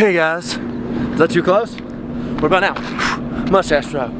Hey guys, is that too close? What about now? Mustache drop.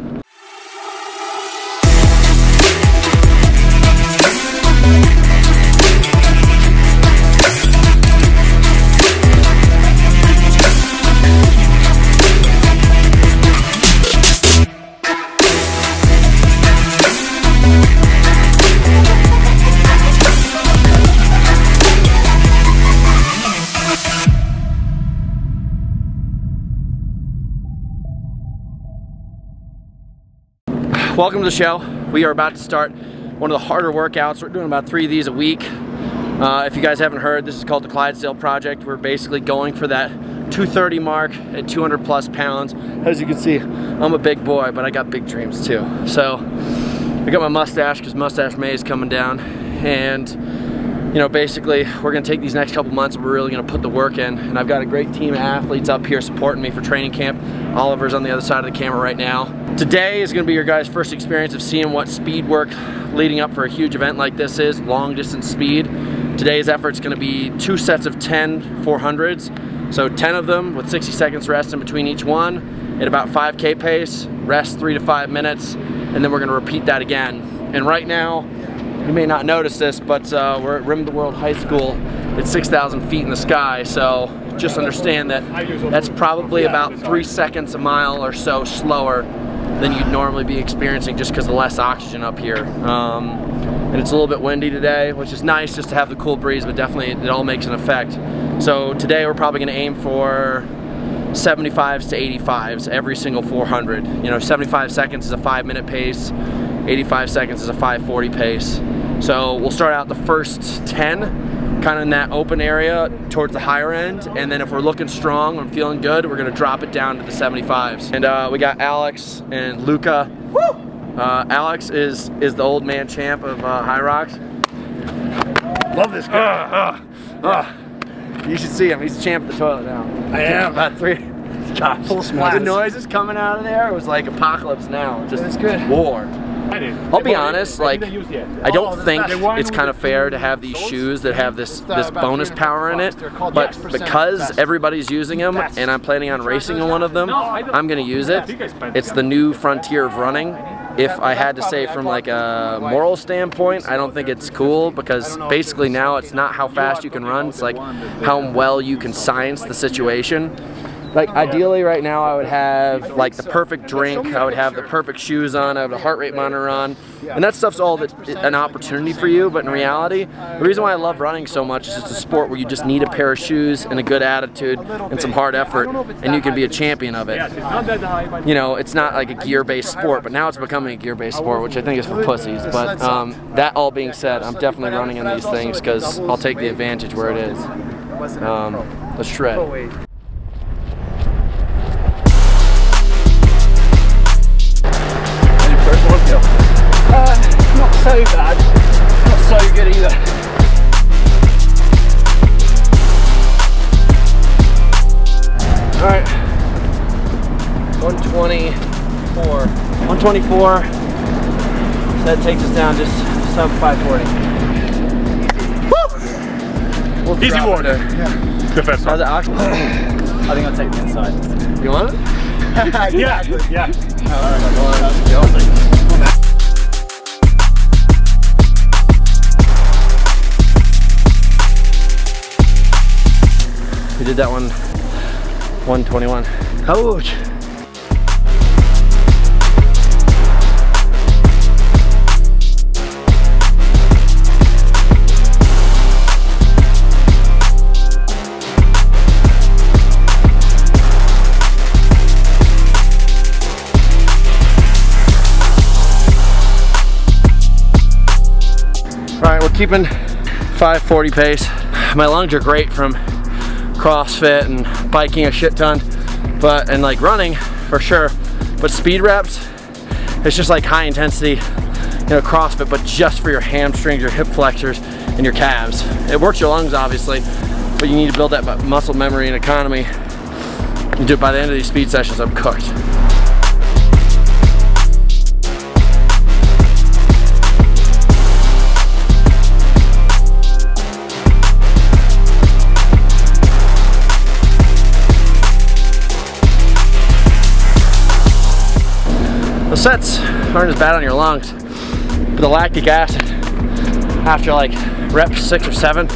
Welcome to the show. We are about to start one of the harder workouts. We're doing about 3 of these a week. If you guys haven't heard, this is called the Clydesdale Project. We're basically going for that 230 mark at 200 plus pounds. As you can see, I'm a big boy, but I got big dreams too. So I got my mustache because Mustache May is coming down. And you know, basically we're gonna take these next couple months and we're really gonna put the work in. And I've got a great team of athletes up here supporting me for training camp. Oliver's on the other side of the camera right now. Today is going to be your guys' first experience of seeing what speed work leading up for a huge event like this is, long distance speed. Today's effort's going to be 2 sets of 10 400s, so 10 of them with 60 seconds rest in between each one at about 5K pace, rest 3 to 5 minutes, and then we're going to repeat that again. And right now, you may not notice this, but we're at Rim of the World High School at 6,000 feet in the sky, so just understand that that's probably about 3 seconds a mile or so slower than you'd normally be experiencing just because of less oxygen up here. And it's a little bit windy today, which is nice just to have the cool breeze, but definitely it all makes an effect. So today we're probably gonna aim for 75s to 85s every single 400. You know, 75 seconds is a 5-minute pace, 85 seconds is a 5:40 pace. So we'll start out the first 10 kind of in that open area towards the higher end, and then if we're looking strong and feeling good, we're gonna drop it down to the 75s. And we got Alex and Luca. Woo! Alex is the old man champ of Hyrox. Love this guy. You should see him. He's the champ of the toilet now. I am. About 3. Gosh, full splash. The noises coming out of there, it was like apocalypse now. Just it's good. War. I'll be honest, like, I don't think it's kind of fair to have these shoes that have this bonus power in it, but because everybody's using them and I'm planning on racing in one of them, I'm gonna use it. It's the new frontier of running. If I had to say from like a moral standpoint, I don't think it's cool because basically now it's not how fast you can run, it's like how well you can science the situation. Like ideally right now I would have like the perfect drink, I would have the perfect shoes on, I would have a heart rate monitor on, and that stuff's all that, an opportunity for you, but in reality, the reason why I love running so much is it's a sport where you just need a pair of shoes and a good attitude and some hard effort, and you can be a champion of it. You know, it's not like a gear-based sport, but now it's becoming a gear-based sport, which I think is for pussies, but that all being said, I'm definitely running in these things because I'll take the advantage where it is. Let's shred. Not so bad, not so good either. All right, 124, so that takes us down just sub 540. Woo! We'll easy water. Yeah. The first one. I think I'll take the inside. You want it? Yeah, yeah. All right, well, we did that one, 121. Ouch! All right, we're keeping 5:40 pace. My lungs are great from CrossFit and biking a shit ton, but and like running for sure, but speed reps, it's just like high intensity, you know, CrossFit, but just for your hamstrings, your hip flexors, and your calves. It works your lungs obviously, but you need to build that muscle memory and economy. You do it by the end of these speed sessions, I'm cooked. The sets aren't as bad on your lungs, but the lactic acid, after like rep 6 or 7,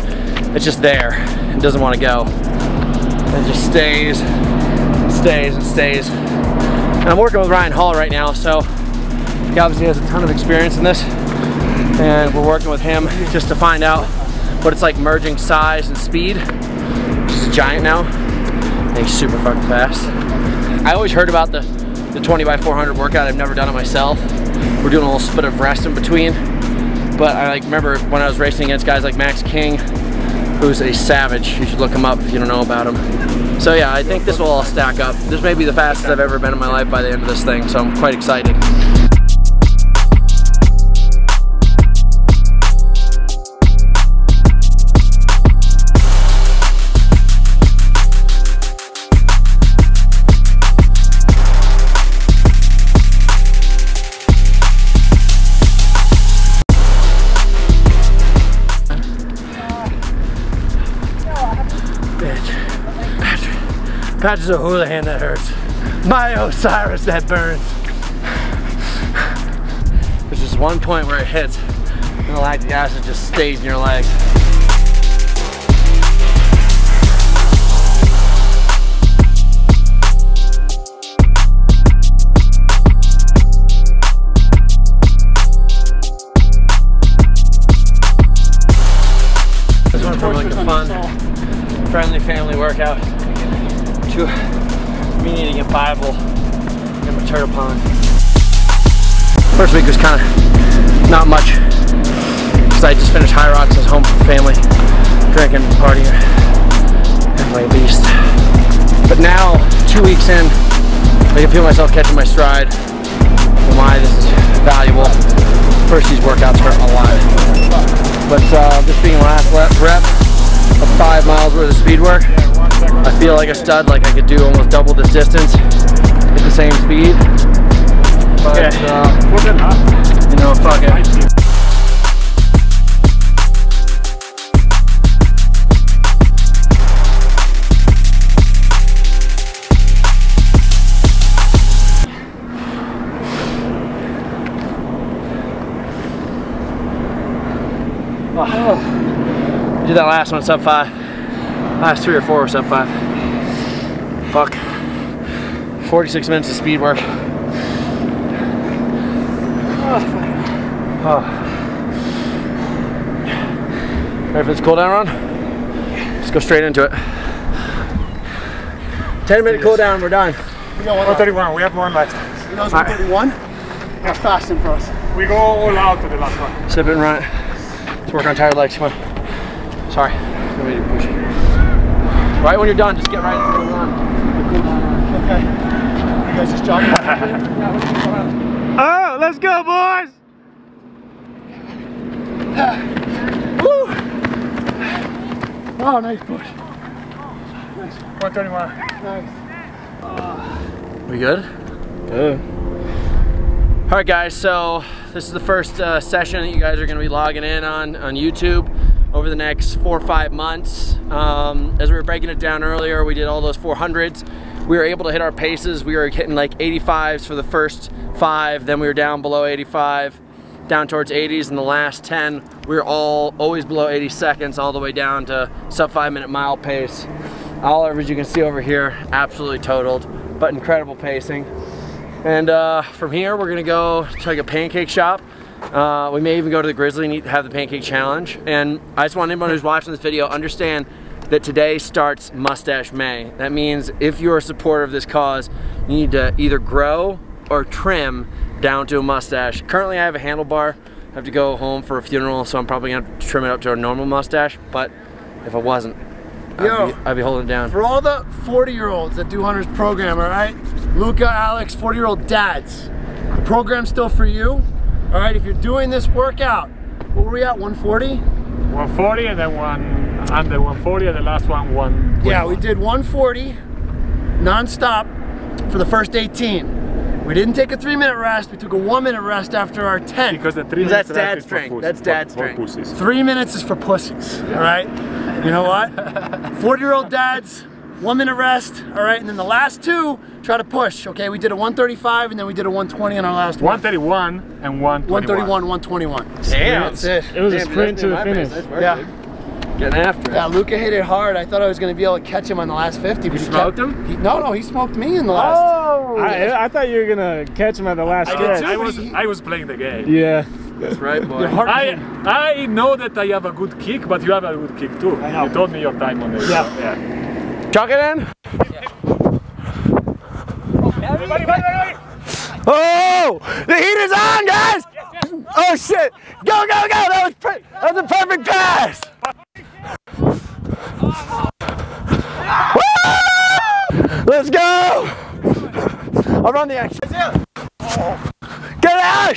it's just there. It doesn't want to go. It just stays, and stays, and stays. And I'm working with Ryan Hall right now, so he obviously has a ton of experience in this, and we're working with him just to find out what it's like merging size and speed. He's a giant now, and he's super fucking fast. I always heard about the 20x400 workout. I've never done it myself. We're doing a little split of rest in between, but I remember when I was racing against guys like Max King, who's a savage. You should look him up if you don't know about him. So yeah, I think this will all stack up. This may be the fastest I've ever been in my life by the end of this thing, so I'm quite excited. Patches a hula hand that hurts. My Osiris that burns. There's just one point where it hits and the lactic acid just stays in your legs. This went from like a fun, friendly family workout to me needing a Bible and my turtle pond. First week was kind of not much because I just finished Hyrox. I was home from family, drinking, partying, and like a beast. But now, 2 weeks in, I can feel myself catching my stride and why this is valuable. First, these workouts hurt a lot. But this being the last rep of 5 miles worth of speed work, I feel like a stud, like I could do almost double this distance at the same speed. But, okay. You know, fuck it. Oh. You did that last one, sub 5. Last 3 or 4 were sub 5. Fuck. 46 minutes of speed work. Oh. Ready for this cool down run? Let's go straight into it. 10-minute cool down, we're done. We got 131, we have one left. You know, 131? That's fasting for us. We go all out to the last one. Sip it and run it. Let's work on tired legs, come on. Sorry. Right when you're done, just get right into the run. Okay. You guys just jogging. Oh, let's go, boys! Woo! Oh, nice push. Nice. 131. Nice. We good? Good. All right, guys. So this is the first session that you guys are going to be logging in on YouTube over the next 4 or 5 months. As we were breaking it down earlier, we did all those 400s. We were able to hit our paces. We were hitting like 85s for the first 5, then we were down below 85, down towards 80s in the last 10. We were always below 80 seconds all the way down to sub 5 minute mile pace. All average you can see over here, absolutely totaled, but incredible pacing. And from here, we're gonna go to like a pancake shop. We may even go to the Grizzly and have the pancake challenge. And I just want anyone who's watching this video understand that today starts Mustache May. That means if you're a supporter of this cause, you need to either grow or trim down to a mustache. Currently I have a handlebar. I have to go home for a funeral, so I'm probably gonna have to trim it up to a normal mustache, but if I wasn't, I'd be holding it down. For all the 40-year-olds that do Hunter's program, all right? Luca, Alex, 40-year-old dads, the program's still for you. All right, if you're doing this workout, what were we at, 140? 140 and then under 140 and the last one, 120. Yeah, we did 140 non-stop for the first 18. We didn't take a 3-minute rest, we took a 1-minute rest after our 10. Because the 3 minutes is for pussies. That's dad strength. 3 minutes is for pussies, all right? You know what? 40-year-old dads, 1 minute rest, all right? And then the last two, try to push, okay? We did a 135 and then we did a 120 on our last one. 131 and 121. 131, 121. Damn. That's it. It was a sprint to the finish. Nice work, yeah. Dude. Getting after it. Yeah, Luca hit it hard. I thought I was going to be able to catch him on the last 50. But you smoked him? No, he smoked me in the last. Oh! I thought you were going to catch him at the last. I did too. I was playing the game. Yeah. That's right, boy. I know that I have a good kick, but you have a good kick too. I know. You told me your time on this. Yeah. So, yeah. Chuck it in. Yeah. Oh! The heat is on, guys! Oh, shit! Go, go, go! That was a perfect pass! Woo! Let's go! I'll run the action. Get out!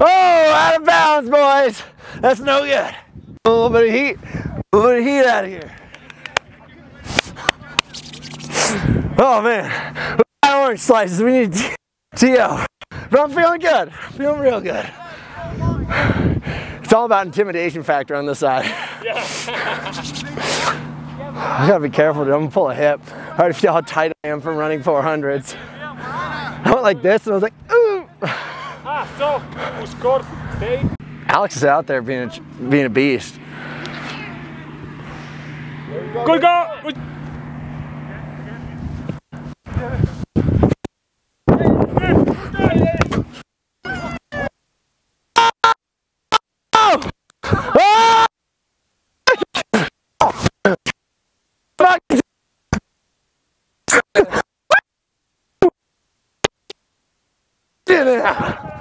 Oh, out of bounds, boys! That's no good. A little bit of heat. A little bit of heat out of here. Oh, man. Orange slices. We need T.O. But I'm feeling good. I'm feeling real good. It's all about intimidation factor on this side. Yeah. I gotta be careful, dude. I'm gonna pull a hip. I already feel how tight I am from running 400s. I went like this and I was like, ooh. Alex is out there being a beast. Good go! Good. Yeah.